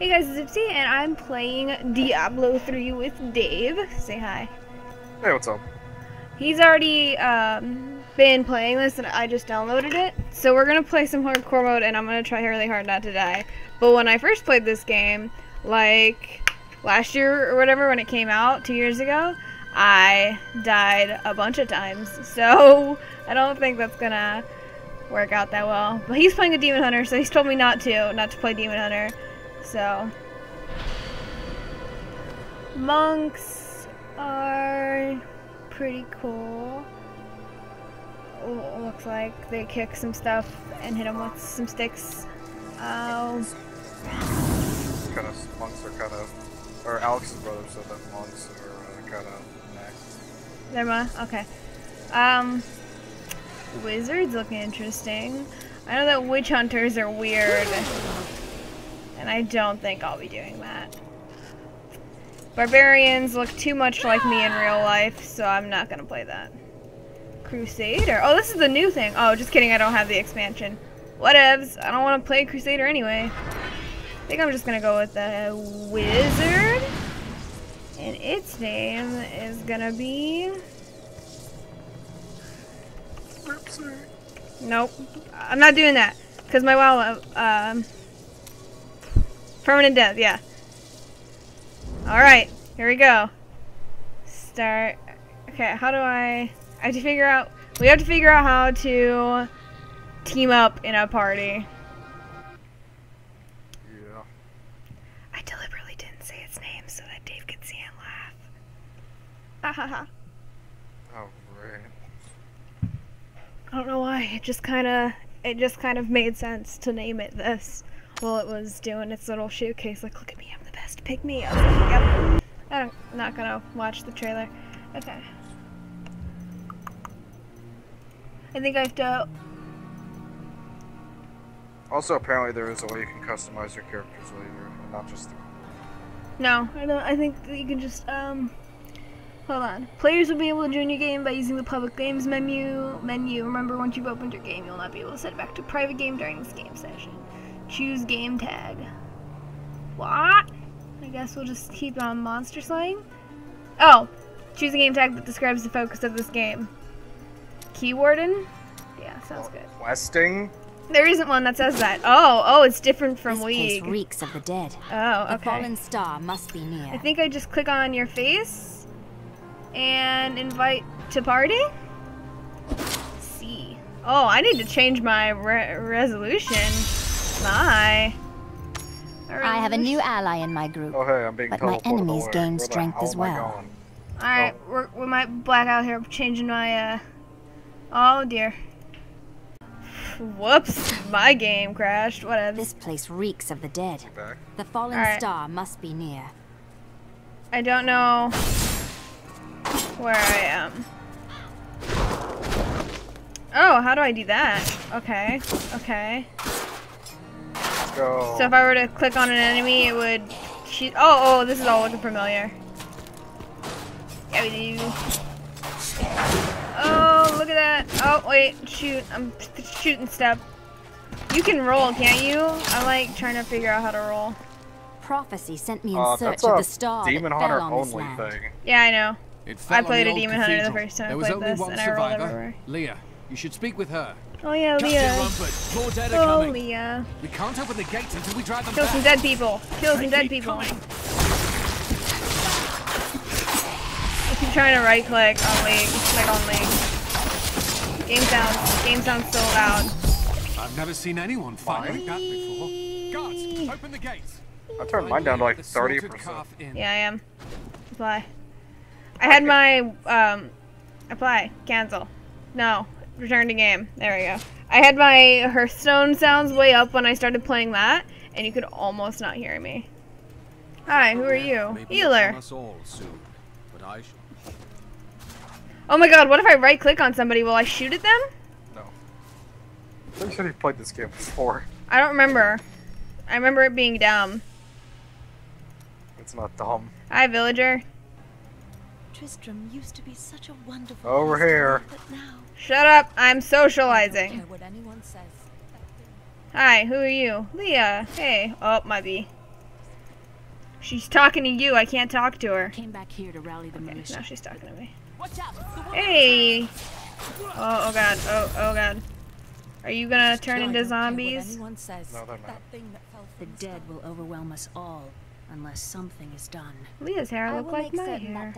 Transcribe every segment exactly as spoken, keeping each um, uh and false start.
Hey guys, it's Zipsy, and I'm playing Diablo three with Dave. Say hi. Hey, what's up? He's already um, been playing this, and I just downloaded it. So we're going to play some hardcore mode, and I'm going to try really hard not to die. But when I first played this game, like last year or whatever, when it came out two years ago, I died a bunch of times. So I don't think that's going to work out that well. But he's playing a Demon Hunter, so he's told me not to, not to play Demon Hunter. So, monks are pretty cool. It looks like they kick some stuff and hit them with some sticks. Um, kind of monks are kind of, or Alex's brother said that monks are uh, kind of next. They're monks? Okay. Um, wizards look interesting. I know that witch hunters are weird. And I don't think I'll be doing that. Barbarians look too much like me in real life, so I'm not gonna play that. Crusader. Oh, this is the new thing. Oh, just kidding, I don't have the expansion. Whatevs. I don't want to play Crusader anyway. I think I'm just gonna go with the wizard. And its name is gonna be... Nope. I'm not doing that. Because my WoW... Um, Permanent death, yeah. Alright, here we go. Start. Okay, how do I... I have to figure out... We have to figure out how to team up in a party. Yeah. I deliberately didn't say its name so that Dave could see and laugh. Ah ha ha. Oh, right. I don't know why. It just kind of... It just kind of made sense to name it this. Well, it was doing its little showcase, like, look at me, I'm the best, pick me. I was like, yep. I'm not gonna watch the trailer. Okay. I think I have to... Also, apparently there is a way you can customize your characters later, not just the... No, I don't, I think that you can just, um... Hold on. Players will be able to join your game by using the public games menu. Menu. Remember, once you've opened your game, you'll not be able to set it back to private game during this game session. Choose game tag. What? I guess we'll just keep on monster slaying. Oh, choose a game tag that describes the focus of this game. Key warden? Yeah, sounds good. Questing? There isn't one that says that. Oh, oh, it's different from this League. Place reeks of the dead. Oh, okay. The fallen star must be near. I think I just click on your face and invite to party. See. Oh, I need to change my re resolution. My. I have a new ally in my group, oh, hey, I'm being but my enemies gain strength as well. Alright, oh. we might black out here. I'm changing my, uh... Oh, dear. Whoops, my game crashed. Whatever. This place reeks of the dead. The fallen right. star must be near. I don't know where I am. Oh, how do I do that? Okay, okay. So if I were to click on an enemy, it would shoot. Oh, oh, this is all looking familiar. Yeah, we do. Oh, look at that. Oh, wait, shoot. I'm shooting step. You can roll, can't you? I'm like trying to figure out how to roll. Prophecy sent me in uh, search of the star. Demon Hunter only thing. Yeah, I know. I played a Demon Hunter the first time I played this, and I rolled everywhere. Leah, you should speak with her. Oh yeah, Leah. More dead are coming. Oh Leah. We can't open the gates until we drive them Kill back. some dead people. Kill some dead people. Coming. I keep trying to right click on League. Click on League. Game sounds. Game sounds so loud. I've never seen anyone fight like that before. Guards, open the gates. I turned mine down to like thirty percent. Yeah, I am. Apply. I had my um. Apply. Cancel. No. Return to game. There we go. I had my Hearthstone sounds way up when I started playing that, and you could almost not hear me. Hi, who are you? Maybe healer. All soon, but I oh my god, what if I right-click on somebody? Will I shoot at them? No. I think somebody played this game before. I don't remember. I remember it being dumb. It's not dumb. Hi, villager. Tristram used to be such a wonderful Over history, here. But now Shut up, I'm socializing. I don't care what anyone says. Hi, who are you? Leah. Hey. Oh, might be. She's talking to you. I can't talk to her. Came back here to rally the okay, militia. Now she's talking to me. Watch out. Hey! Oh, oh god. Oh, oh god. Are you gonna turn into zombies? No, they're not. The dead will overwhelm us all unless something is done. Leah's hair looked like my hair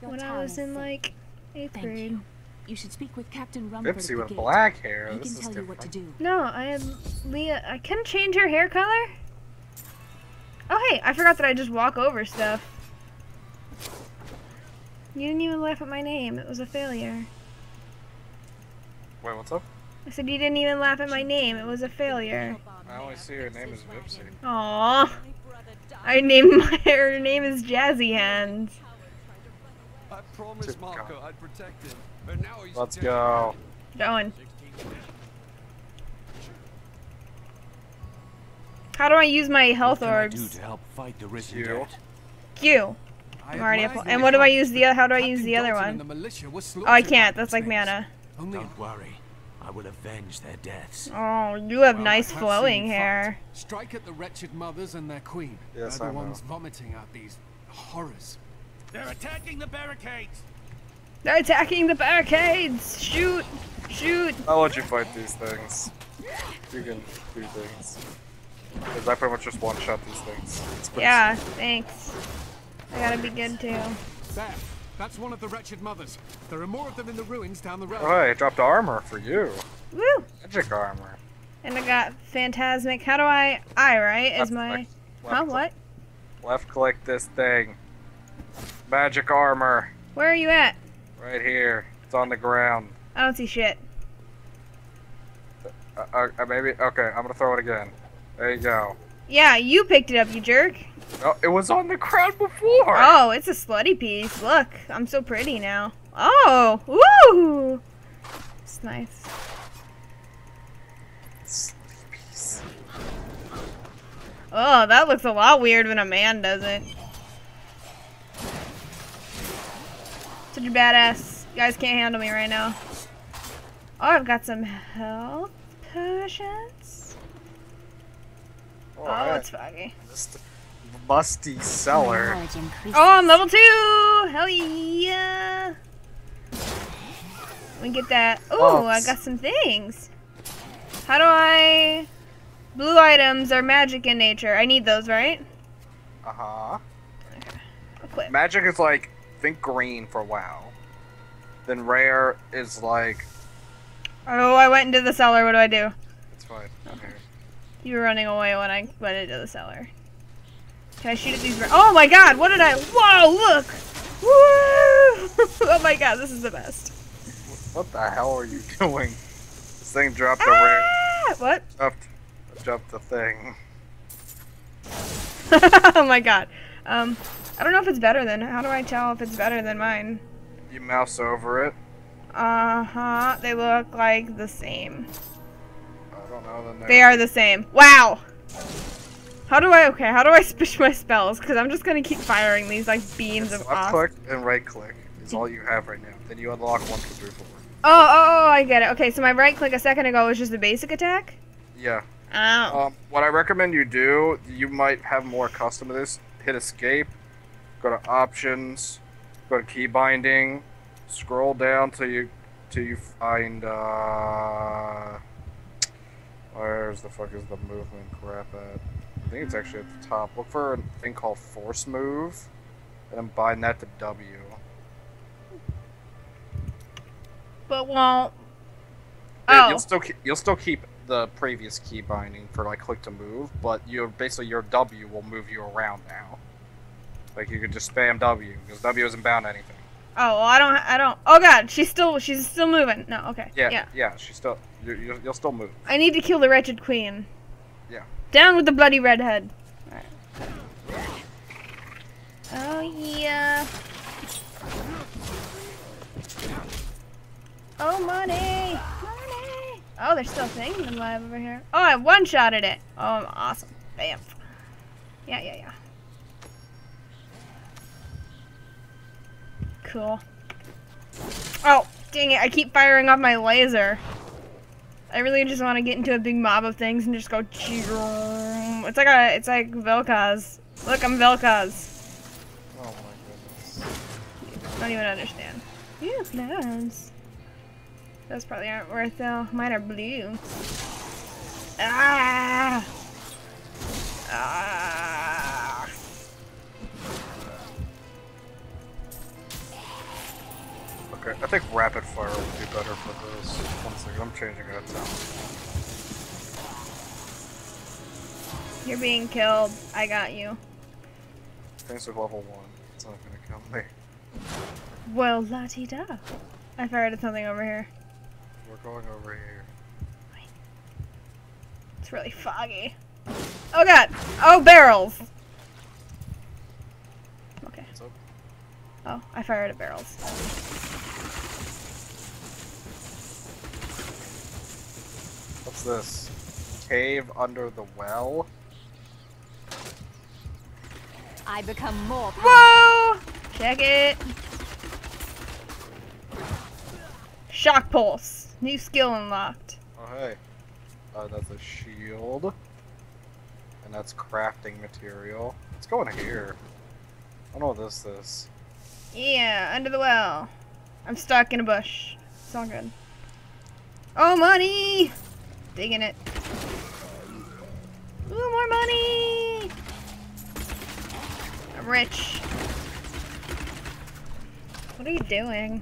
when I was in like eighth grade. You should speak with Captain Rumble. Oopsie with black hair. He can tell you what to do. No, I am Leah. I can change her hair color. Oh hey, I forgot that I just walk over stuff. You didn't even laugh at my name. It was a failure. Wait, what's up? I said you didn't even laugh at my name. It was a failure. I only see her name is Oopsie. Aww. I named my her name is Jazzy Hands. I promised Marco I'd protect him. But now he's Let's go. Going. How do I use my health orbs? What do I do to help fight the risk of death? Q. I'm already up. And what do I use the other? How do I use the other one? Oh, I can't. That's like mana. Don't worry. I will avenge their deaths. Oh, you have well, nice flowing hair. Strike at the wretched mothers and their queen. Yes, They're I the know. ones vomiting out these horrors. They're attacking the barricades. They're attacking the barricades. Shoot, shoot. I'll let you fight these things. You can do things. Cause I pretty much just one shot these things. It's yeah, sick. Thanks. I gotta be good too. Back. That's one of the wretched mothers. There are more of them in the ruins down the road. Oh, I dropped armor for you. Woo! Magic armor. And I got phantasmic. How do I? I right is my. Click. Huh? What? Left click this thing. Magic armor. Where are you at? Right here. It's on the ground. I don't see shit. Uh, uh, maybe. Okay, I'm gonna throw it again. There you go. Yeah, you picked it up, you jerk. Oh, it was on the crowd before! Oh, it's a slutty piece. Look, I'm so pretty now. Oh! Woo! It's nice. Slutty piece. Oh, that looks a lot weird when a man does it. Such a badass. You guys can't handle me right now. Oh, I've got some health potions. Oh, oh it's foggy. Musty cellar. Oh, I'm level two! Hell yeah! We get that. Oh, I got some things. How do I... Blue items are magic in nature. I need those, right? Uh-huh. Okay. Magic is like, think green for WoW. Then rare is like... Oh, I went into the cellar. What do I do? It's fine. Okay. You were running away when I went into the cellar. Can I shoot at these? Oh my god, what did I? Whoa, look! Woo! Oh my god, this is the best. What the hell are you doing? This thing dropped ah! a ring. What? Dropped, dropped the thing. Oh my god. Um, I don't know if it's better than. How do I tell if it's better than mine? You mouse over it. Uh huh. They look like the same. I don't know the name. They are the same. Wow! How do I, okay, how do I spish my spells? Because I'm just going to keep firing these, like, beams yes, of awesome. Left click and right click is all you have right now. Then you unlock one, two, three, four. Oh, oh, oh, I get it. Okay, so my right click a second ago was just the basic attack? Yeah. Oh. Um, what I recommend you do, you might have more custom to this. Hit escape, go to options, go to key binding, scroll down till you, till you find, uh... where's the fuck is the movement crap at? I think it's actually at the top. Look for a thing called force move, and then bind that to W. But won't. Yeah, oh. You'll still keep, you'll still keep the previous key binding for like click to move, but you basically your W will move you around now. Like you could just spam W because W isn't bound to anything. Oh, well, I don't. I don't. Oh god, she's still she's still moving. No, okay. Yeah, yeah, yeah she's still. You're, you'll still move. I need to kill the wretched queen. Yeah. Down with the bloody redhead. Alright. Oh, yeah. Oh, money. Money. Oh, there's still things alive over here. Oh, I one-shotted it. Oh, I'm awesome. Bam. Yeah, yeah, yeah. Cool. Oh, dang it. I keep firing off my laser. I really just want to get into a big mob of things and just go. It's like a, it's like Velkaz Look, I'm Velkaz. Oh my goodness. I don't even understand. Yeah, flowers. Those probably aren't worth though. Mine are blue. Ah! Ah! Okay, I think rapid fire would be better for this. One second, I'm changing it up now. You're being killed. I got you. Things are level one. It's not gonna kill me. Well, la-ti-da. I fired at something over here. We're going over here. Wait. It's really foggy. Oh god! Oh, barrels! Okay. What's up? Oh, I fired at barrels. What's this? Cave under the well? I become more powerful. Whoa! Check it! Shock pulse. New skill unlocked. Oh hey. Uh, that's a shield. And that's crafting material. Let's go in here. I don't know what this is. Yeah, under the well. I'm stuck in a bush. It's all good. Oh, money! Digging it. Ooh, more money! I'm rich. What are you doing?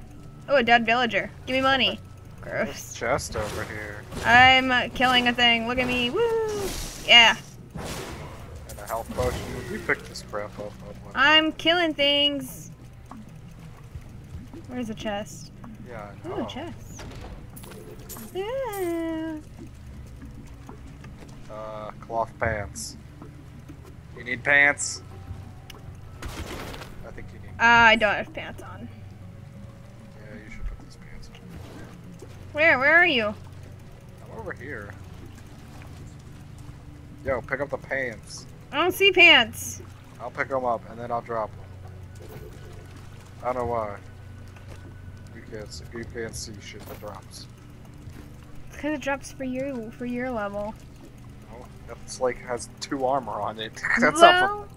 Oh, a dead villager. Give me money. Gross. There's a chest over here. I'm killing a thing. Look at me. Woo! Yeah. And a health potion. You picked this crap up. I'm killing things. Where's the chest? Yeah, I know. Ooh, a chest. Yeah. Uh, cloth pants. You need pants? I think you need pants. Uh, I don't have pants on. Where? Where are you? I'm over here. Yo, pick up the pants. I don't see pants. I'll pick them up and then I'll drop them. I don't know why. You can't see, you can't see shit that drops. It's because it drops for you, for your level. Oh, it's like has two armor on it. That's well, not for,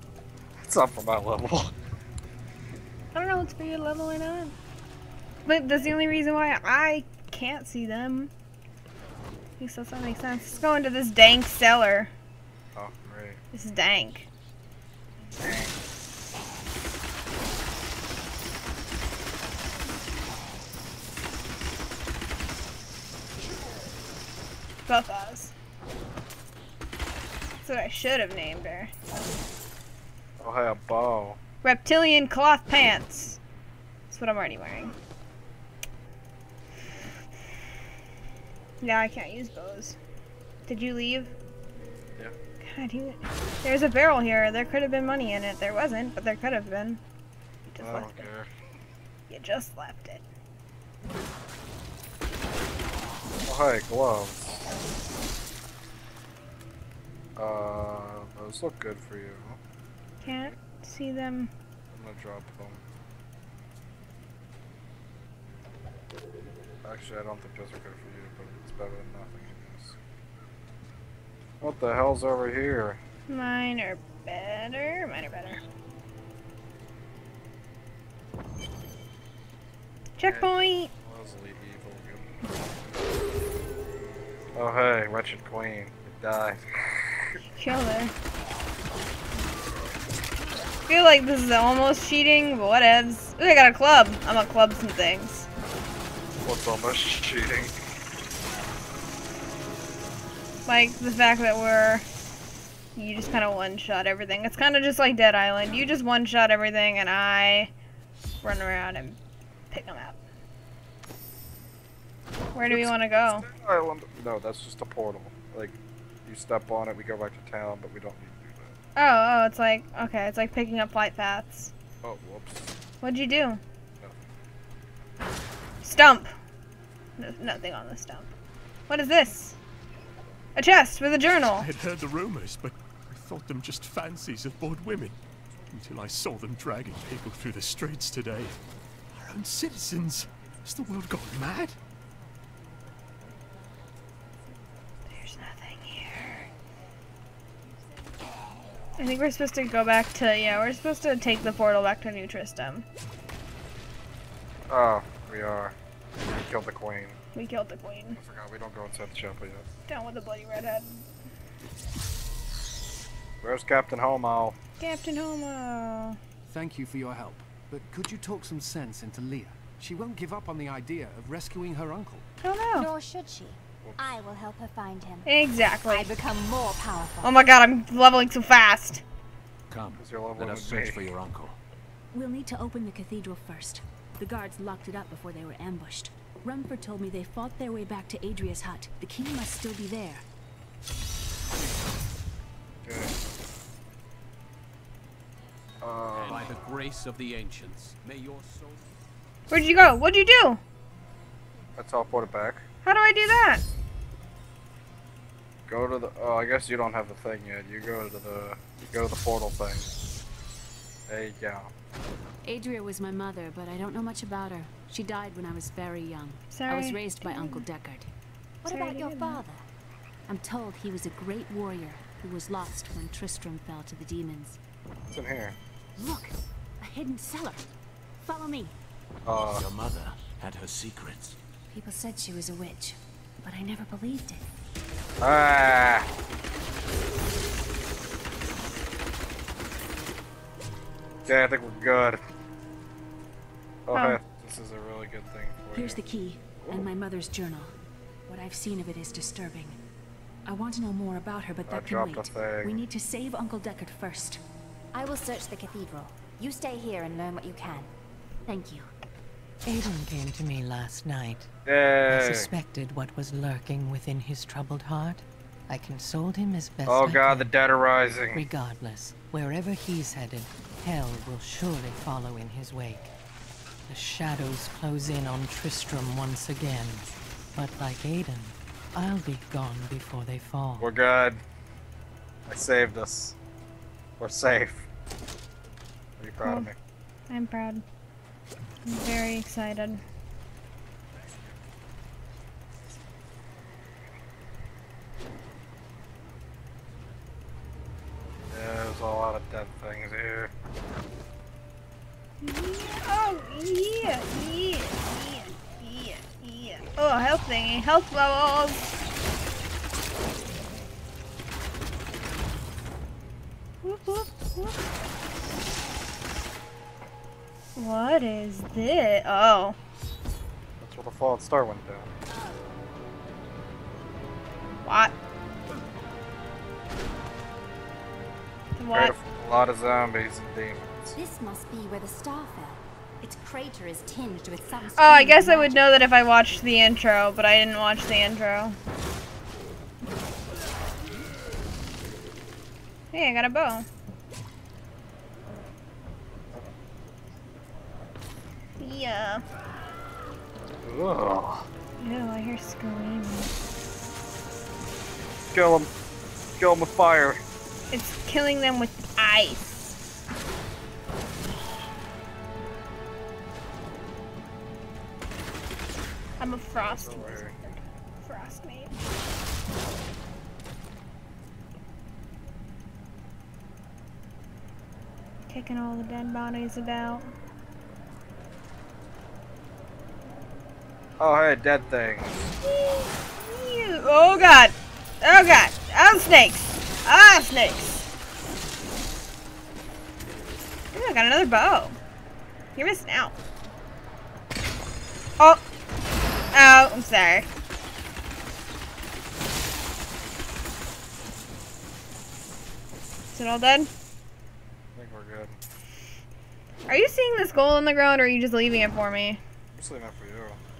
that's not for my level. I don't know if it's for your level or not. But that's the only reason why I can't see them. At least that's what makes sense. Let's go into this dank cellar. Oh, great. This is dank. Dang. Buffos. That's what I should have named her. Oh, hey, a bow. Reptilian cloth pants. That's what I'm already wearing. No, I can't use bows. Did you leave? Yeah. God, you... There's a barrel here. There could have been money in it. There wasn't, but there could have been. You just I left don't care. It. You just left it. Oh, hey, gloves. Uh, those look good for you. Can't see them. I'm gonna drop them. Actually, I don't think those are good for you, but it's better than nothing, I guess. What the hell's over here? Mine are better. Mine are better. Checkpoint! Leslie evil. Oh, hey, wretched queen. You died. Kill her. I feel like this is almost cheating, but whatevs. Ooh, I got a club. I'm gonna club some things. What's almost cheating? Like the fact that we're... You just kind of one-shot everything. It's kind of just like Dead Island. You just one-shot everything and I run around and pick them up. Where do it's, we want to go? Dead Island. No, that's just a portal. Like, you step on it, we go back to town, but we don't need to do that. Oh, oh, it's like... Okay, it's like picking up flight paths. Oh, whoops. What'd you do? Nothing. Stump! No, nothing on the stump. What is this? A chest with a journal. I had heard the rumors, but I thought them just fancies of bored women until I saw them dragging people through the streets today. Our own citizens. Has the world gone mad? There's nothing here. I think we're supposed to go back to, yeah, we're supposed to take the portal back to New Tristram. Oh, we are. We killed the queen. We killed the queen. I forgot, we don't go inside the chapel yet. Down with the bloody redhead. Where's Captain Homo? Captain Homo. Thank you for your help, but could you talk some sense into Leah? She won't give up on the idea of rescuing her uncle. Oh no. Nor should she. I will help her find him. Exactly. I become more powerful. Oh my god, I'm leveling so fast. Come, let us search for your uncle. We'll need to open the cathedral first. The guards locked it up before they were ambushed. Rumford told me they fought their way back to Adria's hut. The key must still be there. Good. Uh, by the grace of the ancients, may your soul... Where'd you go? What'd you do? I teleported it back. How do I do that? Go to the. Oh, I guess you don't have the thing yet. You go to the. You go to the portal thing. There you go. Adria was my mother, but I don't know much about her. She died when I was very young. Sorry. I was raised by Uncle Deckard. What Sorry, about your father? That. I'm told he was a great warrior who was lost when Tristram fell to the demons. What's in here? Look, a hidden cellar. Follow me. Uh. Your mother had her secrets. People said she was a witch, but I never believed it. Ah! Yeah, I think we're good. Oh, oh. Hey, this is a really good thing for Here's you. Here's the key, Ooh. and my mother's journal. What I've seen of it is disturbing. I want to know more about her, but that I can wait. We need to save Uncle Deckard first. I will search the cathedral. You stay here and learn what you can. Thank you. Aiden came to me last night. Yay. I suspected what was lurking within his troubled heart. I consoled him as best I could. Oh god, the dead are rising. Regardless, wherever he's headed, hell will surely follow in his wake. The shadows close in on Tristram once again. But like Aiden, I'll be gone before they fall. We're good. I saved us. We're safe. Are you proud oh, of me? I'm proud. I'm very excited. There's a lot of dead things here. Yeah, oh, yeah, yeah, yeah, yeah. Oh, health thingy, health levels. Whoop, whoop, whoop. What is this? Oh. That's where the fallen star went down. What? What? A lot of zombies and demons. This must be where the star fell. Its crater is tinged with some. Oh, I guess I would know that if I watched the intro, but I didn't watch the intro. Hey, I got a bow. Yeah. Oh. Ew, I hear screaming. Kill them. Kill them with fire. It's killing them with ice. I'm a frost wizard. Frost mage. Kicking all the dead bodies about. Oh, hey, dead thing. Oh god. Oh god. Oh, snakes. Ah, oh, snakes. Ooh, I got another bow. You're missing out. Oh. Oh, I'm sorry. Is it all dead? I think we're good. Are you seeing this gold on the ground, or are you just leaving it for me? I'm just leaving it for you.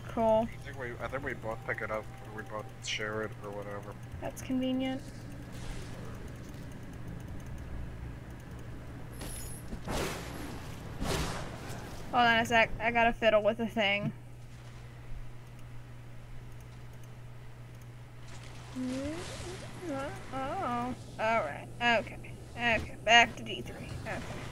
Cool. I think, we, I think we both pick it up, or we both share it, or whatever. That's convenient. Hold on a sec, I gotta fiddle with the thing. Oh, alright, okay. Okay, back to D three, okay.